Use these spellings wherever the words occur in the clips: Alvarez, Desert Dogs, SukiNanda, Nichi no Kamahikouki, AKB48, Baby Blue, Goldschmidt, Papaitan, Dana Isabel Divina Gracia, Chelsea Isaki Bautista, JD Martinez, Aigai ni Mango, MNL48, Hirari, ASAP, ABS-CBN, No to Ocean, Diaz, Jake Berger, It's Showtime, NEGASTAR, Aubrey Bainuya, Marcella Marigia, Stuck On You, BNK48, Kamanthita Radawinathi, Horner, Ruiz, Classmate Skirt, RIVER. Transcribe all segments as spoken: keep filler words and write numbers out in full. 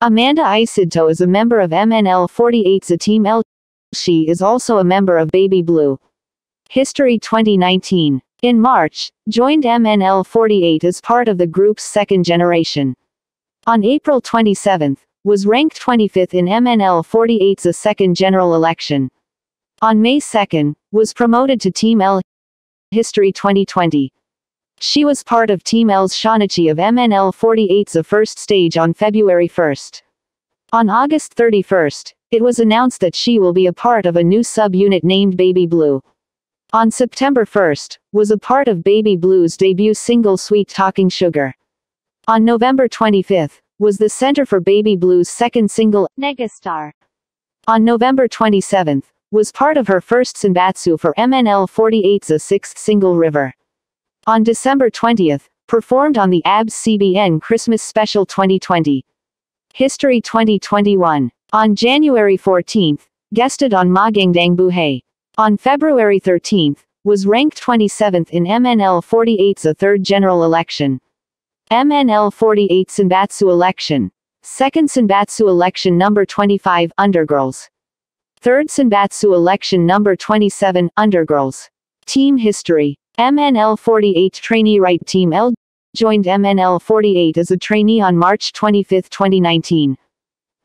Amanda Isidto is a member of M N L forty-eight's Team L. She is also a member of Baby Blue. History twenty nineteen. In March, joined M N L forty-eight as part of the group's second generation. On April twenty-seventh, was ranked twenty-fifth in M N L forty-eight's second general election. On May second, was promoted to Team L. History twenty twenty. She was part of Team L's Shonichi of M N L forty-eight's first stage on February first. On August thirty-first, it was announced that she will be a part of a new sub-unit named Baby Blue. On September first, was a part of Baby Blue's debut single Sweet Talking Sugar. On November twenty-fifth, was the center for Baby Blue's second single, NEGASTAR. On November twenty-seventh, was part of her first Senbatsu for M N L forty-eight's sixth single RIVER. On December twentieth, performed on the A B S C B N Christmas Special twenty twenty. History twenty twenty-one. On January fourteenth, guested on Magandang Buhay. On February thirteenth, was ranked twenty-seventh in M N L forty-eight's third general election. M N L forty-eight Senbatsu election. Second Senbatsu election number twenty-five, Undergirls. Third Senbatsu election number twenty-seven, Undergirls. Team history. M N L forty-eight trainee. Right, Team L joined M N L forty-eight as a trainee on March twenty-fifth, twenty nineteen.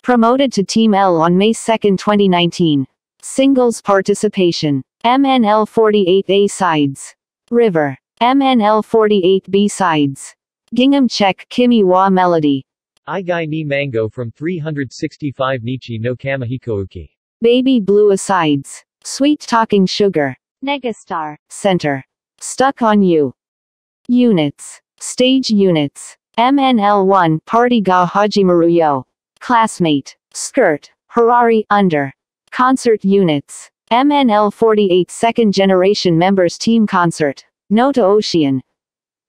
Promoted to Team L on May second, twenty nineteen. Singles participation. M N L forty-eight A-sides. River. M N L forty-eight B-sides. Gingham Check, Kimi wa Melody. Aigai ni Mango from three sixty-five Nichi no Kamahikouki. Baby Blue asides. Sweet Talking Sugar. Negastar. Center. Stuck On You. Units. Stage units. M N L one, PARTY ga Hajimaru yo. Classmate. Skirt. Hirari, Under. Concert units. M N L forty-eight second generation members. Team concert. No to Ocean.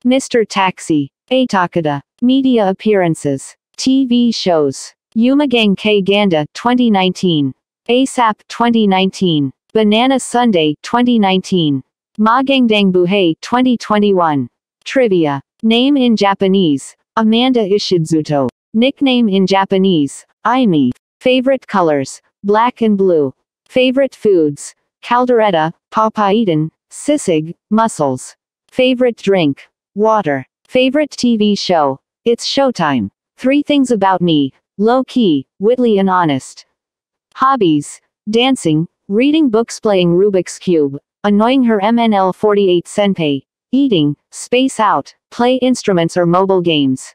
Mister Taxi. Aitakatta. Media appearances. T V shows. Umagang Kay Ganda, twenty nineteen. ASAP, twenty nineteen. Banana Sundae, twenty nineteen. Magandang Buhay, twenty twenty-one. Trivia. Name in Japanese, Amanda Isidto. Nickname in Japanese, Aimi. Favorite colors, black and blue. Favorite foods, Caldereta, Papaitan, Sisig, mussels. Favorite drink, water. Favorite T V show, It's Showtime. Three things about me, low-key, witty and honest. Hobbies, dancing, reading books, playing Rubik's Cube, annoying her M N L forty-eight senpai, eating, space out, play instruments or mobile games.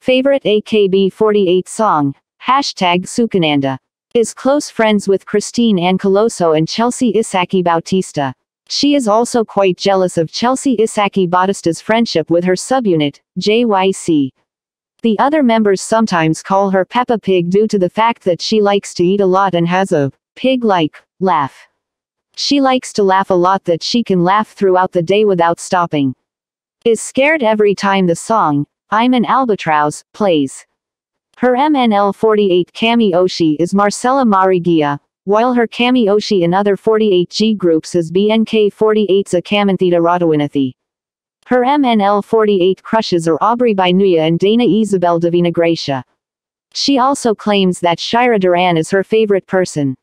Favorite A K B forty-eight song, hashtag SukiNanda. Is close friends with Christine Ann Coloso and Chelsea Isaki Bautista. She is also quite jealous of Chelsea Isaki Bautista's friendship with her subunit, J Y C. The other members sometimes call her Peppa Pig due to the fact that she likes to eat a lot and has a pig-like laugh. She likes to laugh a lot that she can laugh throughout the day without stopping. Is scared every time the song, I'm an Albatross, plays. Her M N L forty-eight kami-oshi is Marcella Marigia, while her kami-oshi in other forty-eight G groups is B N K forty-eight's Kamanthita Radawinathi. Her M N L forty-eight crushes are Aubrey Bainuya and Dana Isabel Divina Gracia. She also claims that Shira Duran is her favorite person.